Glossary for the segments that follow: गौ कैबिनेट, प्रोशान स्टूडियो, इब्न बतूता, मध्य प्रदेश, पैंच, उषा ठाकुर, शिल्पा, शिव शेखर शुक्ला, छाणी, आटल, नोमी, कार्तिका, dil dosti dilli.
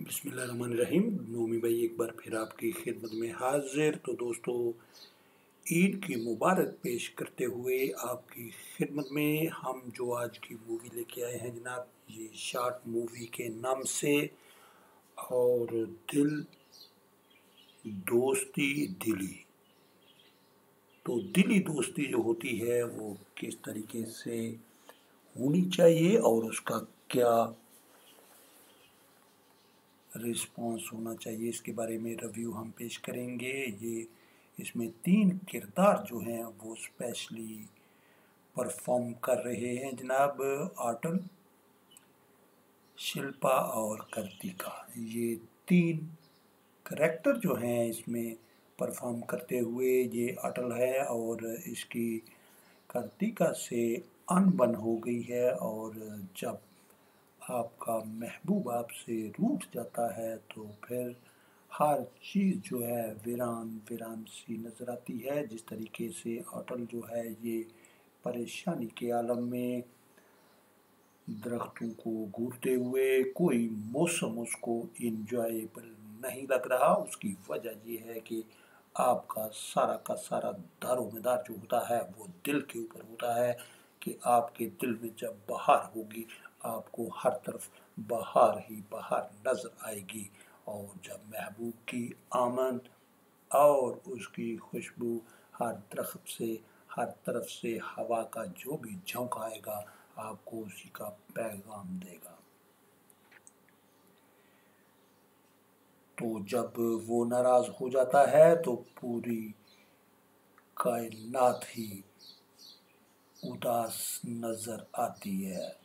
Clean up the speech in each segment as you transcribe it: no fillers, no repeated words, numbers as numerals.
बिस्मिल्लाहिर्रहमानिर्रहीम। नोमी भाई एक बार फिर आपकी खिदमत में हाजिर। तो दोस्तों, ईद की मुबारक पेश करते हुए आपकी खिदमत में हम जो आज की मूवी लेके आए हैं जनाब, ये शॉर्ट मूवी के नाम से और दिल दोस्ती दिली। तो दिली दोस्ती जो होती है वो किस तरीके से होनी चाहिए और उसका क्या रिस्पॉन्स होना चाहिए, इसके बारे में रिव्यू हम पेश करेंगे। ये इसमें तीन किरदार जो हैं वो स्पेशली परफॉर्म कर रहे हैं जनाब, आटल, शिल्पा और कार्तिका। ये तीन करैक्टर जो हैं इसमें परफॉर्म करते हुए, ये आटल है और इसकी कार्तिका से अनबन हो गई है, और जब आपका महबूब आपसे रूठ जाता है तो फिर हर चीज़ जो है वीरान वीरान सी नज़र आती है। जिस तरीके से आटल जो है ये परेशानी के आलम में दरख्तों को घूरते हुए, कोई मौसम उसको इंजॉयबल नहीं लग रहा। उसकी वजह ये है कि आपका सारा का सारा दारोमदार जो होता है वो दिल के ऊपर होता है, कि आपके दिल में जब बहार होगी आपको हर तरफ बहार ही बहार नज़र आएगी, और जब महबूब की आमद और उसकी खुशबू हर दरख्त से हर तरफ से हवा का जो भी झोंक आएगा आपको उसी का पैगाम देगा। तो जब वो नाराज़ हो जाता है तो पूरी कायनात ही उदास नज़र आती है।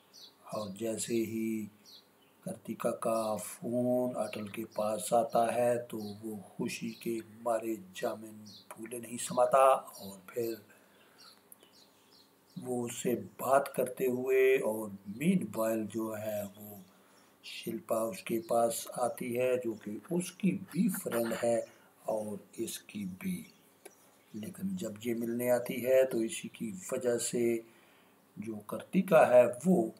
और जैसे ही कार्तिका का फ़ोन आटल के पास आता है तो वो खुशी के मारे जामिन भूले नहीं समाता, और फिर वो उससे बात करते हुए, और मीनवाइल जो है वो शिल्पा उसके पास आती है जो कि उसकी भी फ्रेंड है और इसकी भी। लेकिन जब ये मिलने आती है तो इसी की वजह से जो कार्तिका है वो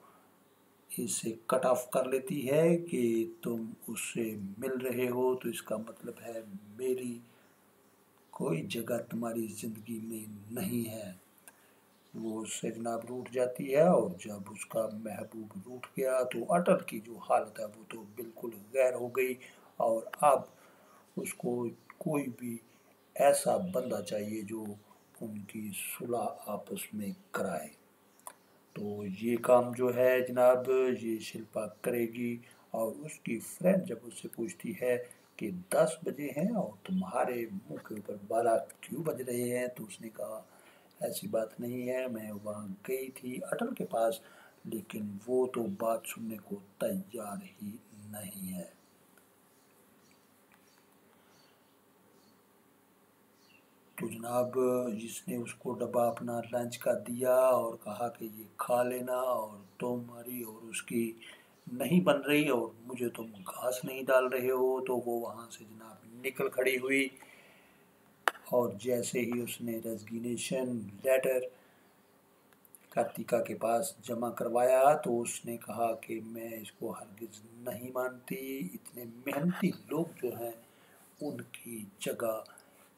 इसे कट ऑफ कर लेती है कि तुम उससे मिल रहे हो तो इसका मतलब है मेरी कोई जगह तुम्हारी ज़िंदगी में नहीं है। वो उससे जनाब रूठ जाती है, और जब उसका महबूब रूठ गया तो आटल की जो हालत है वो तो बिल्कुल गैर हो गई, और अब उसको कोई भी ऐसा बंदा चाहिए जो उनकी सुलह आपस में कराए। तो ये काम जो है जनाब ये शिल्पा करेगी, और उसकी फ्रेंड जब उससे पूछती है कि 10 बजे हैं और तुम्हारे मुंह के ऊपर 12 क्यों बज रहे हैं, तो उसने कहा ऐसी बात नहीं है, मैं वहाँ गई थी आटल के पास, लेकिन वो तो बात सुनने को तैयार ही नहीं है। तो जनाब जिसने उसको डब्बा अपना लंच का दिया और कहा कि ये खा लेना, और तुम्हारी और उसकी नहीं बन रही और मुझे तुम घास नहीं डाल रहे हो, तो वो वहाँ से जनाब निकल खड़ी हुई। और जैसे ही उसने रेजिग्नेशन लेटर कार्तिका के पास जमा करवाया तो उसने कहा कि मैं इसको हरगिज़ नहीं मानती, इतने मेहनती लोग जो हैं उनकी जगह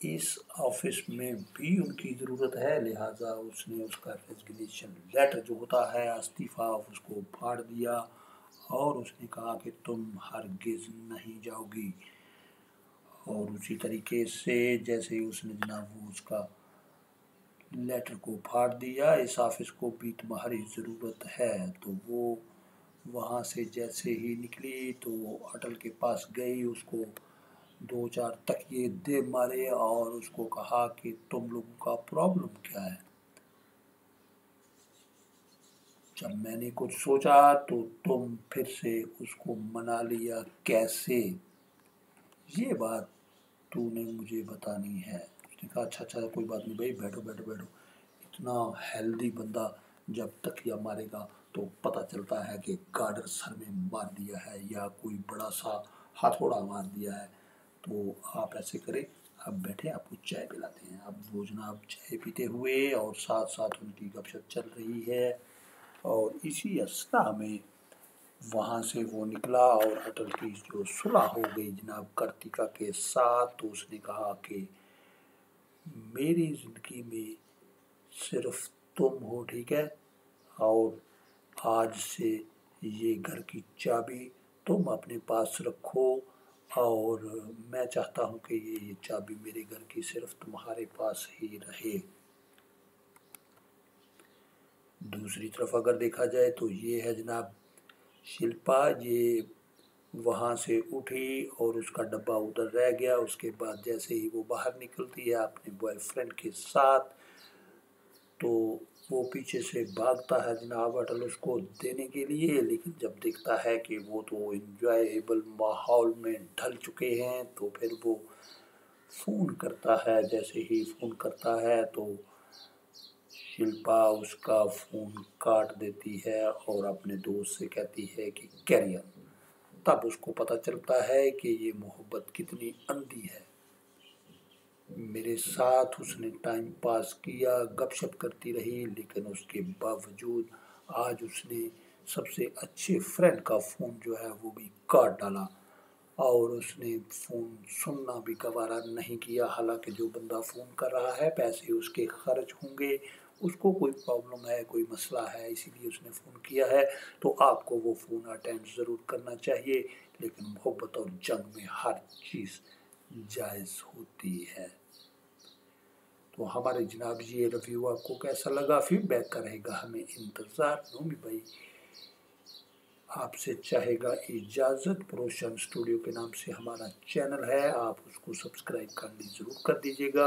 इस ऑफिस में भी उनकी ज़रूरत है। लिहाजा उसने उसका रेजिग्नेशन लेटर जो होता है इस्तीफ़ा उसको फाड़ दिया, और उसने कहा कि तुम हरगिज़ नहीं जाओगी। और उसी तरीके से जैसे ही उसने जनाब वो उसका लेटर को फाड़ दिया, इस ऑफिस को भी तुम्हारी ज़रूरत है। तो वो वहाँ से जैसे ही निकली तो आटल के पास गई, उसको 2-4 तकिए दे मारे और उसको कहा कि तुम लोगों का प्रॉब्लम क्या है। जब मैंने कुछ सोचा तो तुम फिर से उसको मना लिया कैसे, ये बात तूने मुझे बतानी है। उसने कहा अच्छा अच्छा कोई बात नहीं भाई, बैठो बैठो बैठो, इतना हेल्दी बंदा जब तकिया मारेगा तो पता चलता है कि गार्डर सर में मार दिया है या कोई बड़ा सा हथौड़ा मार दिया है। तो आप ऐसे करें, आप बैठे, आपको चाय पिलाते हैं। अब वो जनाब चाय पीते हुए और साथ साथ उनकी गपशप चल रही है, और इसी अस्था में वहाँ से वो निकला और अटल की जो सुलह हो गई जनाब कार्तिका के साथ, तो उसने कहा कि मेरी ज़िंदगी में सिर्फ तुम हो, ठीक है, और आज से ये घर की चाबी तुम अपने पास रखो और मैं चाहता हूँ कि ये चाबी मेरे घर की सिर्फ तुम्हारे पास ही रहे। दूसरी तरफ अगर देखा जाए तो ये है जनाब शिल्पा, ये वहाँ से उठी और उसका डब्बा उधर रह गया। उसके बाद जैसे ही वो बाहर निकलती है अपने बॉयफ्रेंड के साथ, तो वो पीछे से भागता है जनाब अटल उसको देने के लिए, लेकिन जब देखता है कि वो तो इंजॉयबल माहौल में ढल चुके हैं तो फिर वो फ़ोन करता है। जैसे ही फ़ोन करता है तो शिल्पा उसका फ़ोन काट देती है और अपने दोस्त से कहती है कि कैरी ऑन। तब उसको पता चलता है कि ये मोहब्बत कितनी अंधी है। मेरे साथ उसने टाइम पास किया, गपशप करती रही, लेकिन उसके बावजूद आज उसने सबसे अच्छे फ्रेंड का फ़ोन जो है वो भी काट डाला और उसने फ़ोन सुनना भी गवारा नहीं किया। हालांकि जो बंदा फ़ोन कर रहा है पैसे उसके खर्च होंगे, उसको कोई प्रॉब्लम है, कोई मसला है, इसीलिए उसने फ़ोन किया है। तो आपको वो फ़ोन अटेंड ज़रूर करना चाहिए, लेकिन मोहब्बत और जंग में हर चीज़ जायज़ होती है। तो हमारे जनाब ये रिव्यू आपको कैसा लगा, फीडबैक का रहेगा हमें इंतज़ार। नोमी भाई आपसे चाहेगा इजाज़त। प्रोशान स्टूडियो के नाम से हमारा चैनल है, आप उसको सब्सक्राइब करनी ज़रूर कर दीजिएगा।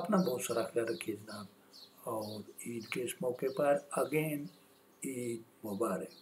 अपना बहुत सारा ख्याल रखिए जनाब और ईद के इस मौके पर अगेन ईद मुबारक।